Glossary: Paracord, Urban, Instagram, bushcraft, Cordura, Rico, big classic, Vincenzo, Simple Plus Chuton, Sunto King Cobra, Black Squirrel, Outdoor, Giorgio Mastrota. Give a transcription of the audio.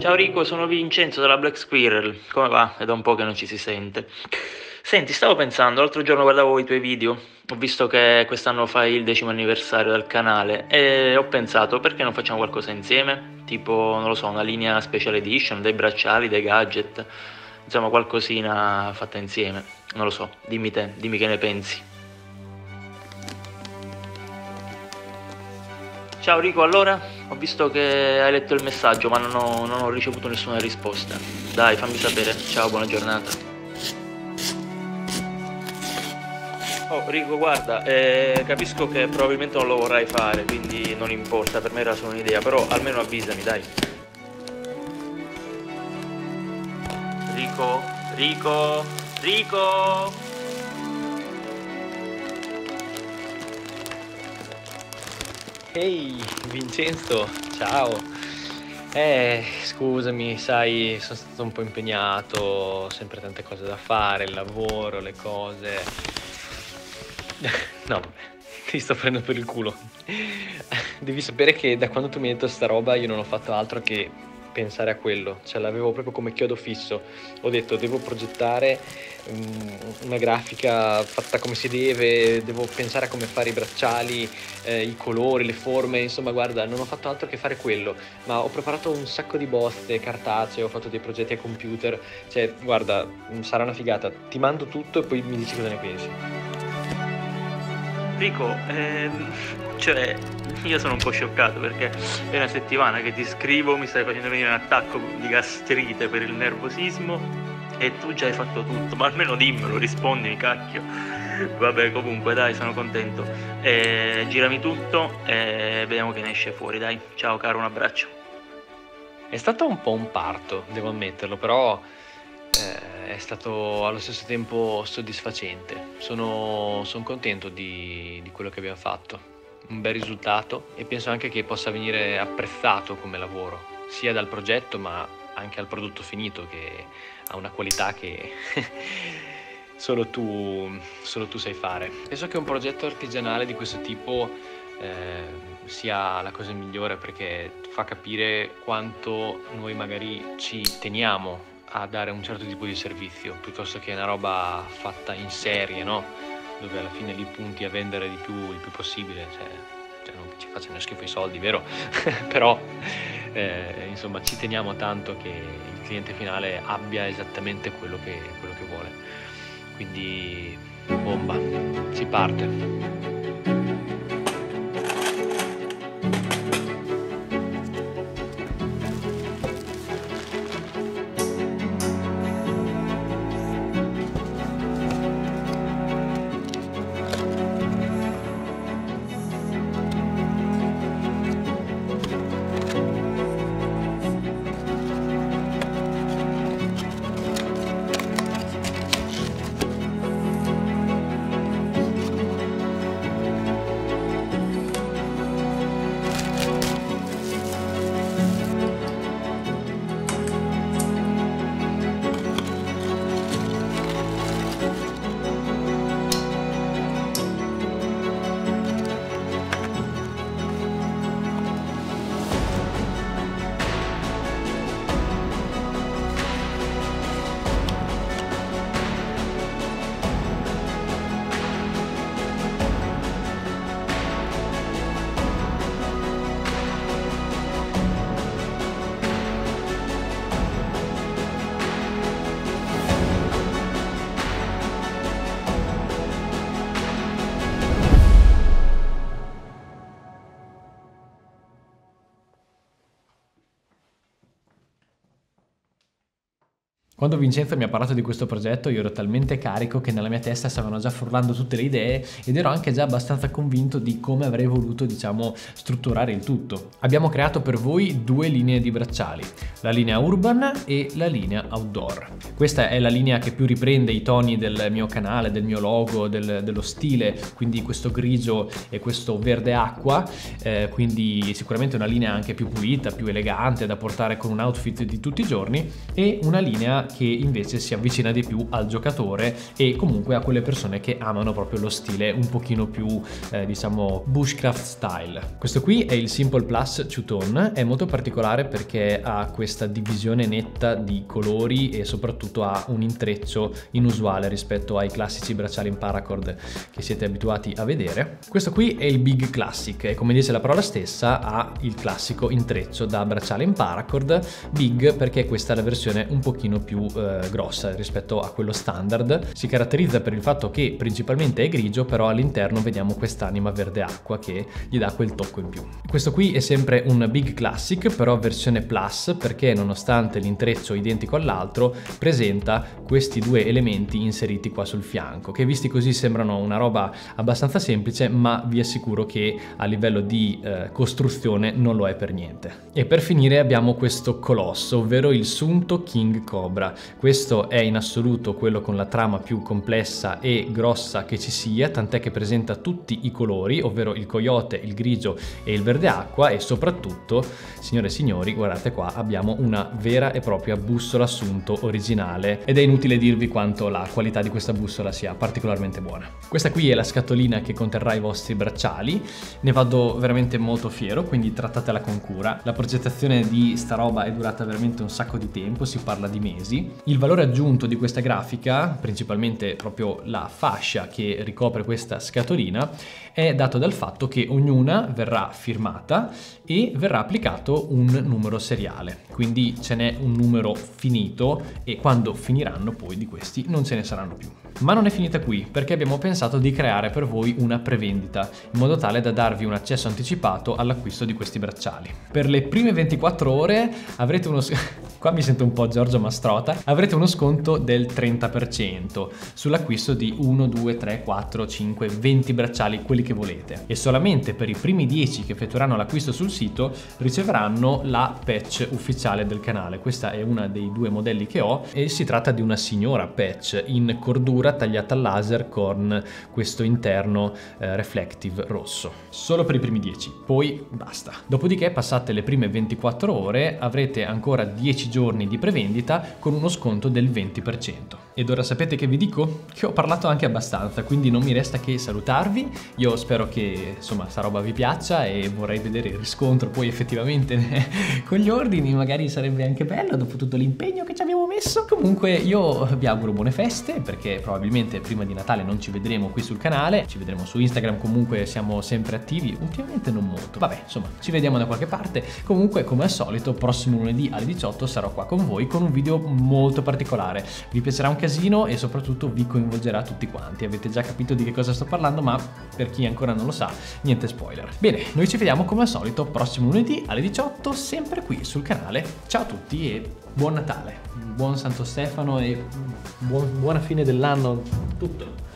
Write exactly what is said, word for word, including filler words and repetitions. Ciao Rico, sono Vincenzo della Black Squirrel. Come va? È da un po' che non ci si sente. Senti, stavo pensando, l'altro giorno guardavo i tuoi video, ho visto che quest'anno fai il decimo anniversario del canale e ho pensato, perché non facciamo qualcosa insieme? Tipo, non lo so, una linea special edition, dei bracciali, dei gadget, insomma qualcosina fatta insieme, non lo so, dimmi te, dimmi che ne pensi. Ciao Rico, allora, ho visto che hai letto il messaggio ma non ho, non ho ricevuto nessuna risposta. Dai, fammi sapere, ciao, buona giornata. Oh Rico, guarda, eh, capisco che probabilmente non lo vorrai fare, quindi non importa, per me era solo un'idea, però almeno avvisami, dai. Rico, Rico, Rico! Ehi, hey, Vincenzo, ciao! Eh, scusami, sai, sono stato un po' impegnato, ho sempre tante cose da fare, il lavoro, le cose... No, ti sto prendendo per il culo. Devi sapere che da quando tu mi hai detto sta roba io non ho fatto altro che pensare a quello, cioè l'avevo proprio come chiodo fisso. Ho detto, devo progettare mh, una grafica fatta come si deve, devo pensare a come fare i bracciali, eh, i colori, le forme, insomma guarda, non ho fatto altro che fare quello, ma ho preparato un sacco di bozze cartacee, ho fatto dei progetti a computer, cioè guarda, sarà una figata, ti mando tutto e poi mi dici cosa ne pensi. Rico, ehm, cioè io sono un po' scioccato perché è una settimana che ti scrivo, mi stai facendo venire un attacco di gastrite per il nervosismo e tu già hai fatto tutto, ma almeno dimmelo, rispondimi, cacchio. Vabbè, comunque dai, sono contento, eh, girami tutto e vediamo che ne esce fuori, dai, ciao caro, un abbraccio. È stato un po' un parto, devo ammetterlo, però eh, è stato allo stesso tempo soddisfacente, sono, sono contento di, di quello che abbiamo fatto. Un bel risultato e penso anche che possa venire apprezzato come lavoro, sia dal progetto ma anche al prodotto finito che ha una qualità che solo tu, solo tu sai fare. Penso che un progetto artigianale di questo tipo eh, sia la cosa migliore perché fa capire quanto noi magari ci teniamo a dare un certo tipo di servizio piuttosto che una roba fatta in serie, no? Dove alla fine li punti a vendere di più, il più possibile, cioè, cioè non ci facciano schifo i soldi, vero? Però eh, insomma ci teniamo tanto che il cliente finale abbia esattamente quello che, quello che vuole, quindi bomba, si parte. Quando Vincenzo mi ha parlato di questo progetto io ero talmente carico che nella mia testa stavano già frullando tutte le idee ed ero anche già abbastanza convinto di come avrei voluto, diciamo, strutturare il tutto. Abbiamo creato per voi due linee di bracciali, la linea Urban e la linea Outdoor. Questa è la linea che più riprende i toni del mio canale, del mio logo, del, dello stile, quindi questo grigio e questo verde acqua, eh, quindi sicuramente una linea anche più pulita, più elegante da portare con un outfit di tutti i giorni e una linea che invece si avvicina di più al giocatore e comunque a quelle persone che amano proprio lo stile un pochino più eh, diciamo bushcraft style. Questo qui è il Simple Plus Chuton, è molto particolare perché ha questa divisione netta di colori e soprattutto ha un intreccio inusuale rispetto ai classici bracciali in paracord che siete abituati a vedere. Questo qui è il Big Classic e, come dice la parola stessa, ha il classico intreccio da bracciale in paracord, big perché questa è la versione un pochino più eh, grossa rispetto a quello standard. Si caratterizza per il fatto che principalmente è grigio, però all'interno vediamo quest'anima verde acqua che gli dà quel tocco in più. Questo qui è sempre un Big Classic, però versione plus, perché nonostante l'intreccio identico all'altro presenta questi due elementi inseriti qua sul fianco, che visti così sembrano una roba abbastanza semplice, ma vi assicuro che a livello di eh, costruzione non lo è per niente. E per finire abbiamo questo colosso, ovvero il Sunto King Cobra. Questo è in assoluto quello con la trama più complessa e grossa che ci sia, tant'è che presenta tutti i colori, ovvero il coyote, il grigio e il verde acqua. E soprattutto, signore e signori, guardate qua, abbiamo una vera e propria bussola Sunto originale, ed è inutile dirvi quanto la qualità di questa bussola sia particolarmente buona. Questa qui è la scatolina che conterrà i vostri bracciali, ne vado veramente molto fiero, quindi trattatela con cura. La progettazione di sta roba è durata veramente un sacco di tempo, si parla di mesi. Il valore aggiunto di questa grafica, principalmente proprio la fascia che ricopre questa scatolina, è dato dal fatto che ognuna verrà firmata e verrà applicato un numero seriale, quindi ce n'è un numero finito e quando finiranno poi di questi non ce ne saranno più. Ma non è finita qui, perché abbiamo pensato di creare per voi una prevendita in modo tale da darvi un accesso anticipato all'acquisto di questi bracciali. Per le prime ventiquattro ore avrete uno qua mi sento un po' Giorgio Mastrota, avrete uno sconto del trenta per cento sull'acquisto di uno, due, tre, quattro, cinque, venti bracciali, quelli che volete, e solamente per i primi dieci che effettueranno l'acquisto sul sito riceveranno la patch ufficiale del canale. Questa è una dei due modelli che ho e si tratta di una signora patch in cordura tagliata al laser con questo interno eh, reflective rosso, solo per i primi dieci, poi basta. Dopodiché, passate le prime ventiquattro ore, avrete ancora dieci giorni di prevendita con uno sconto del venti per cento. Ed ora sapete che vi dico? Che ho parlato anche abbastanza, quindi non mi resta che salutarvi. Io spero che insomma sta roba vi piaccia e vorrei vedere il riscontro poi effettivamente con gli ordini, magari sarebbe anche bello dopo tutto l'impegno che ci abbiamo messo. Comunque io vi auguro buone feste, perché probabilmente prima di Natale non ci vedremo qui sul canale, ci vedremo su Instagram, comunque siamo sempre attivi, ultimamente non molto, vabbè insomma ci vediamo da qualche parte. Comunque, come al solito, prossimo lunedì alle diciotto sarò qua con voi con un video molto particolare, vi piacerà un casino e soprattutto vi coinvolgerà tutti quanti. Avete già capito di che cosa sto parlando, ma per chi ancora non lo sa, niente spoiler. Bene, noi ci vediamo come al solito prossimo lunedì alle diciotto, sempre qui sul canale. Ciao a tutti e buon Natale, buon Santo Stefano e buon, buona fine dell'anno, tutto.